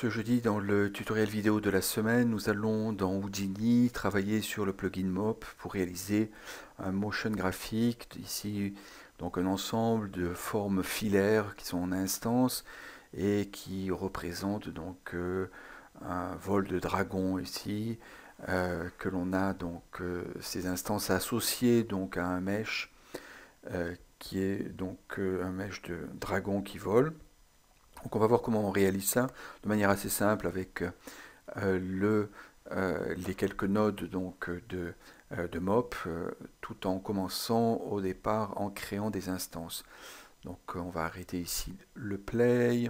Ce jeudi, dans le tutoriel vidéo de la semaine, nous allons dans Houdini travailler sur le plugin MOP pour réaliser un motion graphique. Ici, donc un ensemble de formes filaires qui sont en instance et qui représentent donc un vol de dragon ici que l'on a donc ces instances associées donc à un mesh qui est donc un mesh de dragon qui vole. Donc on va voir comment on réalise ça de manière assez simple avec les quelques nodes donc de MOP, tout en commençant au départ en créant des instances. Donc on va arrêter ici le play,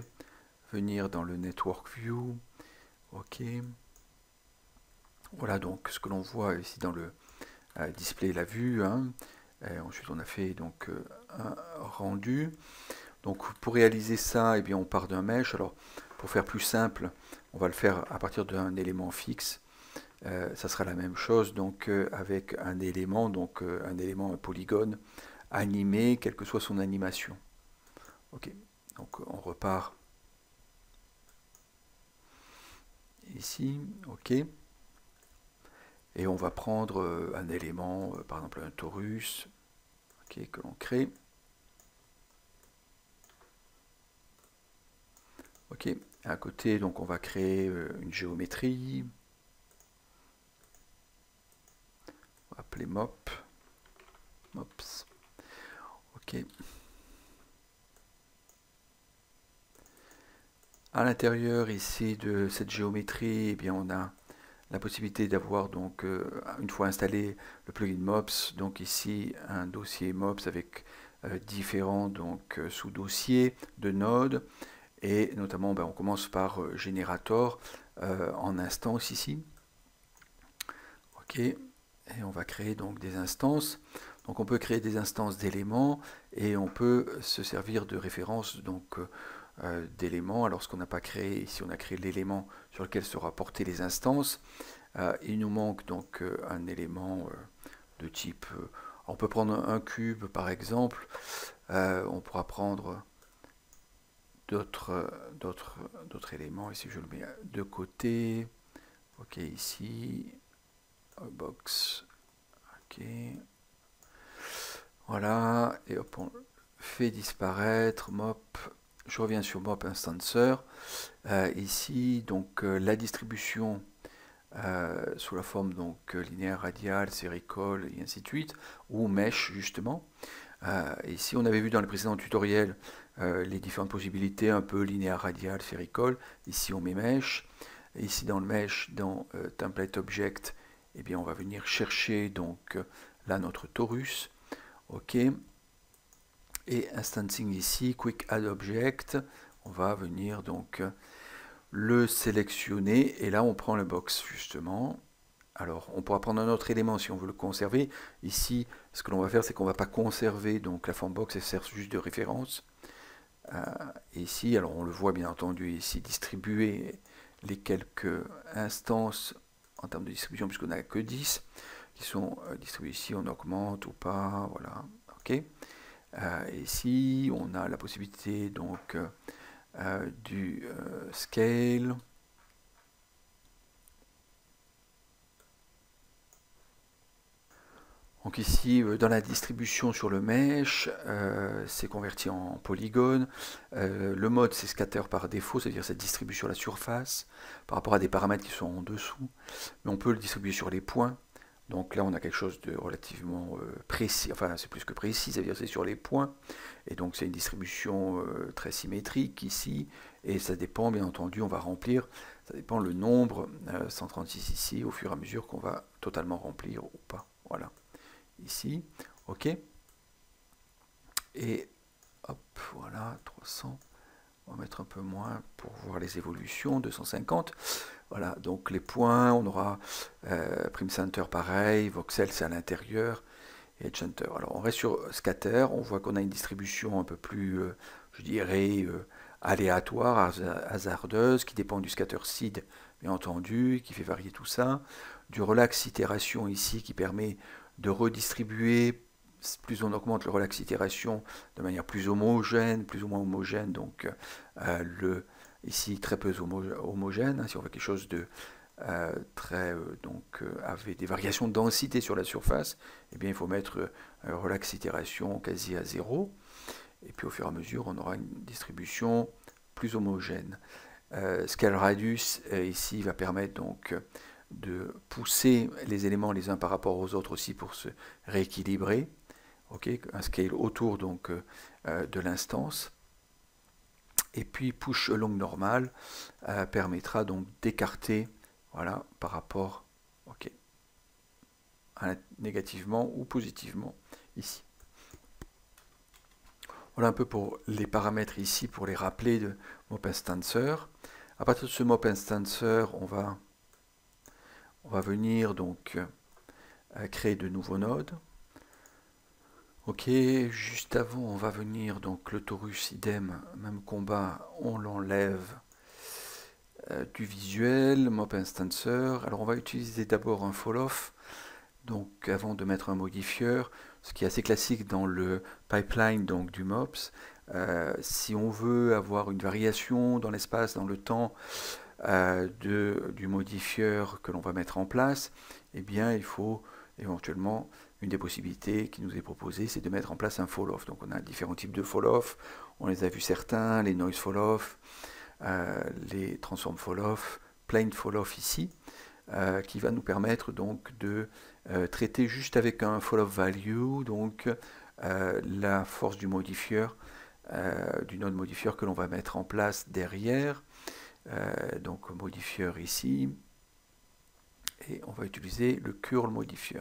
venir dans le network view, ok. Voilà donc ce que l'on voit ici dans le display, la vue, hein. Ensuite on a fait donc un rendu. Donc pour réaliser ça, eh bien on part d'un mesh. Alors pour faire plus simple, on va le faire à partir d'un élément fixe. Ça sera la même chose donc avec un élément, un polygone animé, quelle que soit son animation. Ok, donc on repart ici, ok. Et on va prendre un élément, par exemple un torus, okay, que l'on crée. Ok, à côté, donc on va créer une géométrie. On va appeler MOP. MOPs. Ok. À l'intérieur ici de cette géométrie, eh bien on a la possibilité d'avoir donc une fois installé le plugin MOPs, donc ici un dossier MOPs avec différents sous-dossiers de nodes. Et notamment, ben, on commence par Generator en instance ici. Ok, et on va créer donc des instances. Donc on peut créer des instances d'éléments et on peut se servir de références d'éléments. Alors ce qu'on n'a pas créé, ici on a créé l'élément sur lequel seront portées les instances. Il nous manque donc un élément de type... on peut prendre un cube par exemple. On pourra prendre... d'autres éléments, ici je le mets de côté, ok, ici, box, ok, voilà, et hop, on fait disparaître, MOP, je reviens sur MOP Instancer, ici, donc la distribution sous la forme donc linéaire, radiale, sphéricole, et ainsi de suite, ou mesh, justement. Ici, on avait vu dans le précédent tutoriel les différentes possibilités, un peu linéaire, radial, sphéricole. Ici, on met mesh. Et ici, dans le mesh, dans template object, eh bien, on va venir chercher donc là notre torus. Ok. Et instancing ici, quick add object. On va venir donc le sélectionner. Et là, on prend le box justement. Alors, on pourra prendre un autre élément si on veut le conserver. Ici, ce que l'on va faire, c'est qu'on ne va pas conserver donc la form box, elle sert juste de référence. Ici, alors on le voit bien entendu ici, distribuer les quelques instances en termes de distribution, puisqu'on n'a que 10 qui sont distribuées ici, on augmente ou pas, voilà, ok. Ici, on a la possibilité donc du scale. Donc ici, dans la distribution sur le mesh, c'est converti en polygone. Le mode, c'est scatter par défaut, c'est-à-dire ça distribue sur la surface par rapport à des paramètres qui sont en dessous. Mais on peut le distribuer sur les points. Donc là, on a quelque chose de relativement précis. Enfin, c'est plus que précis, c'est-à-dire c'est sur les points. Et donc, c'est une distribution très symétrique ici. Et ça dépend, bien entendu, on va remplir. Ça dépend le nombre, 136 ici, au fur et à mesure qu'on va totalement remplir ou pas. Voilà. Ici, ok, et hop, voilà, 300, on va mettre un peu moins pour voir les évolutions, 250, voilà, donc les points, on aura prime center pareil, voxel c'est à l'intérieur, et center. Alors on reste sur scatter, on voit qu'on a une distribution un peu plus, je dirais, aléatoire, hasardeuse, qui dépend du scatter seed, bien entendu, qui fait varier tout ça, du relax itération ici, qui permet de redistribuer, plus on augmente le relax itération de manière plus homogène, plus ou moins homogène, donc ici très peu homogène. Si on veut quelque chose de avec des variations de densité sur la surface, eh bien, il faut mettre relax itération quasi à 0. Et puis au fur et à mesure, on aura une distribution plus homogène. Scale radius ici va permettre donc de pousser les éléments les uns par rapport aux autres aussi pour se rééquilibrer. Okay, un scale autour donc de l'instance. Et puis push long normal permettra donc d'écarter, voilà, par rapport, okay, à négativement ou positivement ici. Voilà un peu pour les paramètres ici, pour les rappeler de Mop Instancer. À partir de ce Mop Instancer, on va venir donc créer de nouveaux nodes. Ok, juste avant, on va venir donc le torus, idem, même combat, on l'enlève du visuel, Mop Instancer. Alors on va utiliser d'abord un fall-off, donc avant de mettre un modifier. Ce qui est assez classique dans le pipeline donc, du MOPS. Si on veut avoir une variation dans l'espace, dans le temps du modifier que l'on va mettre en place, eh bien, il faut éventuellement, une des possibilités qui nous est proposée, c'est de mettre en place un fall-off. Donc on a différents types de fall-off, on les a vus certains, les noise fall-off, les transform fall-off, plane fall-off ici, qui va nous permettre donc de traiter juste avec un fall-off value, donc la force du modifier, du node modifier que l'on va mettre en place derrière. Donc modifier ici, et on va utiliser le curl modifier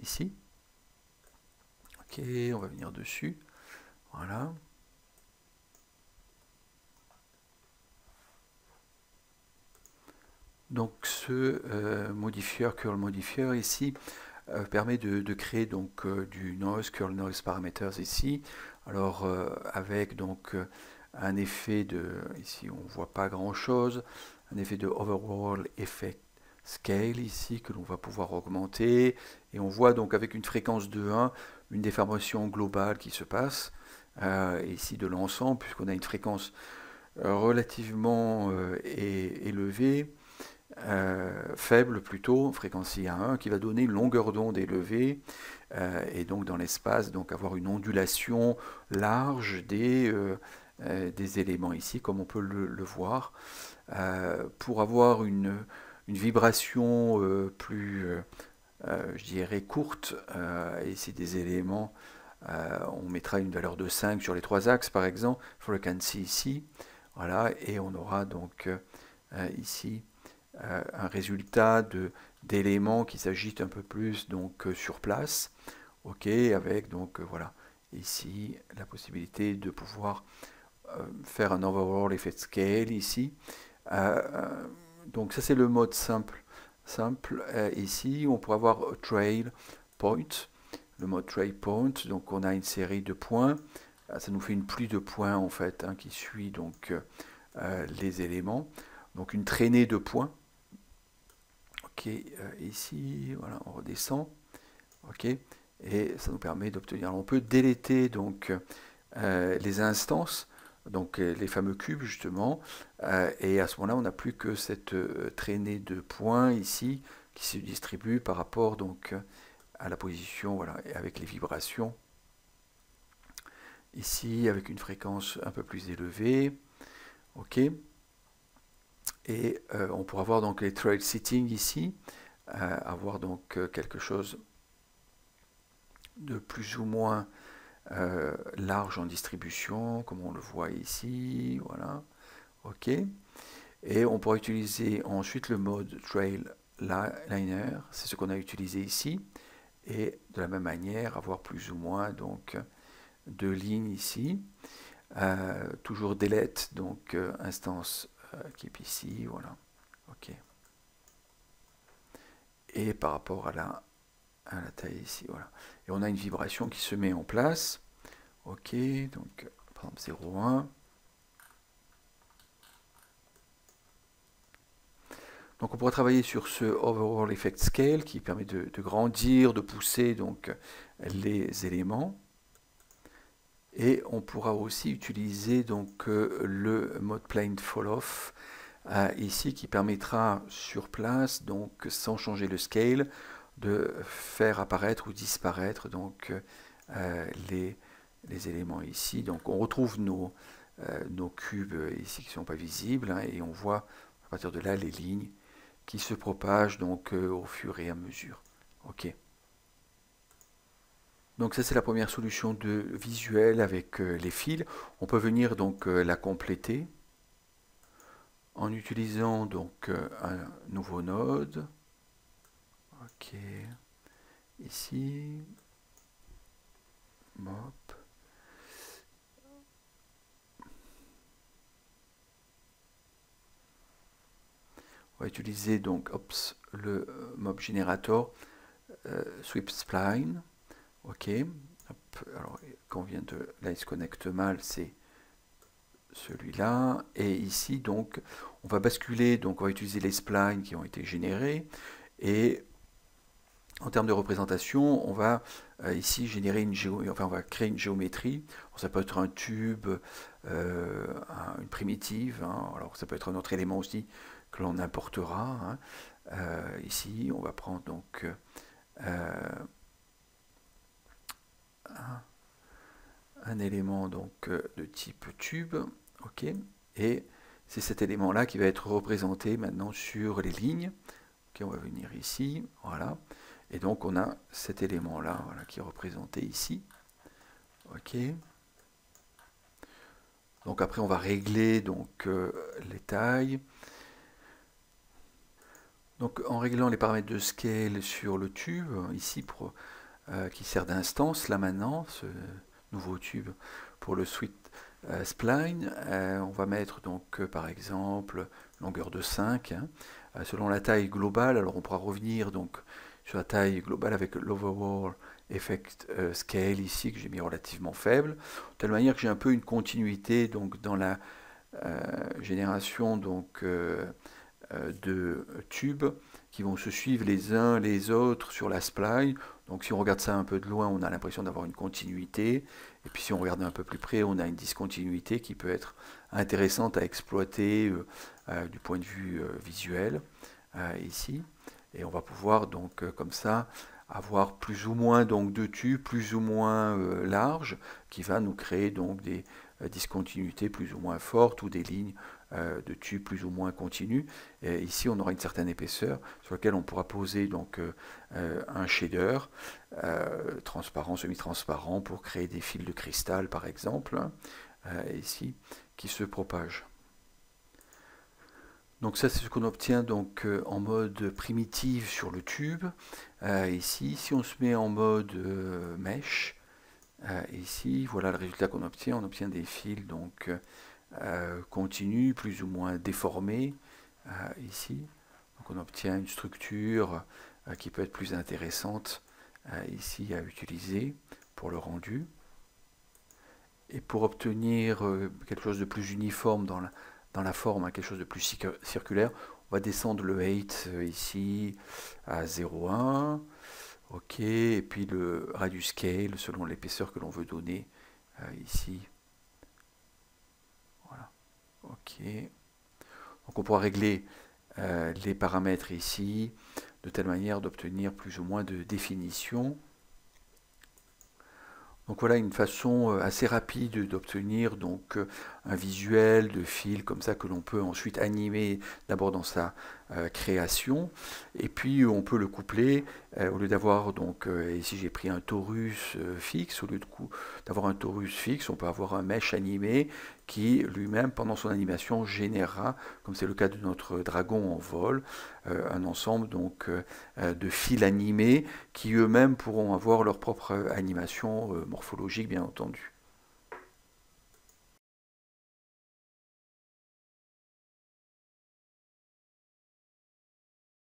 ici. Ok, on va venir dessus, voilà. Donc ce modifier, curl modifier ici, permet de créer donc du noise, curl noise parameters ici. Alors avec donc un effet de, ici on ne voit pas grand chose, un effet de overall effect scale ici que l'on va pouvoir augmenter. Et on voit donc avec une fréquence de 1, une déformation globale qui se passe ici de l'ensemble, puisqu'on a une fréquence relativement élevée. Faible plutôt, fréquence I1, qui va donner une longueur d'onde élevée et donc dans l'espace donc avoir une ondulation large des éléments ici, comme on peut le voir, pour avoir une vibration plus je dirais courte ici des éléments. On mettra une valeur de 5 sur les 3 axes par exemple, frequency ici, voilà, et on aura donc ici un résultat d'éléments qui s'agitent un peu plus donc sur place, ok, avec donc voilà ici la possibilité de pouvoir faire un overall effect scale ici. Donc ça c'est le mode simple. Ici on pourrait avoir trail point, le mode trail point, donc on a une série de points, ça nous fait une pluie de points en fait, hein, qui suit donc les éléments, donc une traînée de points. Ok, ici, voilà, on redescend, ok, et ça nous permet d'obtenir, on peut déléter donc les instances, donc les fameux cubes justement, et à ce moment-là, on n'a plus que cette traînée de points ici, qui se distribue par rapport donc à la position, voilà, et avec les vibrations, ici, avec une fréquence un peu plus élevée, ok. Et on pourra voir donc les trail sitting ici, avoir donc quelque chose de plus ou moins large en distribution, comme on le voit ici, voilà, ok. Et on pourra utiliser ensuite le mode trail liner, c'est ce qu'on a utilisé ici, et de la même manière avoir plus ou moins donc deux lignes ici, toujours delete donc instance keep ici, voilà, ok, et par rapport à la taille ici, voilà, et on a une vibration qui se met en place, ok, donc par exemple 0,1, donc on pourra travailler sur ce overall effect scale qui permet de grandir, de pousser donc les éléments, Et on pourra aussi utiliser donc le mode plane fall off ici, qui permettra sur place, donc sans changer le scale, de faire apparaître ou disparaître donc les éléments ici. Donc on retrouve nos cubes ici qui ne sont pas visibles, hein, et on voit à partir de là les lignes qui se propagent donc au fur et à mesure. Ok. Donc ça c'est la première solution de visuel avec les fils. On peut venir donc la compléter en utilisant donc un nouveau node. Ok, ici, mop. On va utiliser donc le mop generator sweep spline. Ok, hop. Alors quand on vient de là, il se connecte mal, c'est celui-là. Et ici, donc, on va basculer, donc on va utiliser les splines qui ont été générés. Et en termes de représentation, on va ici générer on va créer une géométrie. Alors, ça peut être un tube, une primitive, hein. Alors ça peut être un autre élément aussi que l'on importera, hein. Ici, on va prendre donc un élément donc de type tube, ok, et c'est cet élément là qui va être représenté maintenant sur les lignes. Ok, on va venir ici, voilà, et donc on a cet élément là, voilà, qui est représenté ici. Ok, donc après on va régler donc les tailles. Donc en réglant les paramètres de scale sur le tube ici, pour qui sert d'instance là maintenant, ce nouveau tube pour le suite spline, on va mettre donc par exemple longueur de 5, hein, selon la taille globale. Alors on pourra revenir donc sur la taille globale avec l'overall effect scale ici, que j'ai mis relativement faible, de telle manière que j'ai un peu une continuité donc dans la génération donc de tubes qui vont se suivre les uns les autres sur la spline. Donc si on regarde ça un peu de loin, on a l'impression d'avoir une continuité, et puis si on regarde un peu plus près, on a une discontinuité qui peut être intéressante à exploiter du point de vue visuel ici. Et on va pouvoir donc comme ça avoir plus ou moins donc deux tubes plus ou moins larges, qui va nous créer donc des discontinuités plus ou moins fortes, ou des lignes de tubes plus ou moins continues. Et ici on aura une certaine épaisseur sur laquelle on pourra poser donc un shader transparent, semi-transparent, pour créer des fils de cristal par exemple, hein, ici, qui se propagent. Donc ça c'est ce qu'on obtient donc en mode primitive sur le tube. Ici, si on se met en mode mesh, ici, voilà le résultat qu'on obtient. On obtient des fils donc continue, plus ou moins déformée ici. Donc on obtient une structure qui peut être plus intéressante ici à utiliser pour le rendu. Et pour obtenir quelque chose de plus uniforme dans la forme, hein, quelque chose de plus circulaire, on va descendre le height ici à 0,1. Ok, et puis le radius scale selon l'épaisseur que l'on veut donner ici. Ok, donc on pourra régler les paramètres ici de telle manière d'obtenir plus ou moins de définition. Donc voilà une façon assez rapide d'obtenir donc un visuel de fil comme ça, que l'on peut ensuite animer d'abord dans sa création, et puis on peut le coupler au lieu d'avoir donc ici j'ai pris un torus fixe, au lieu d'avoir un torus fixe, on peut avoir un mesh animé qui lui-même pendant son animation générera, comme c'est le cas de notre dragon en vol, un ensemble donc de fils animés qui eux-mêmes pourront avoir leur propre animation morphologique bien entendu.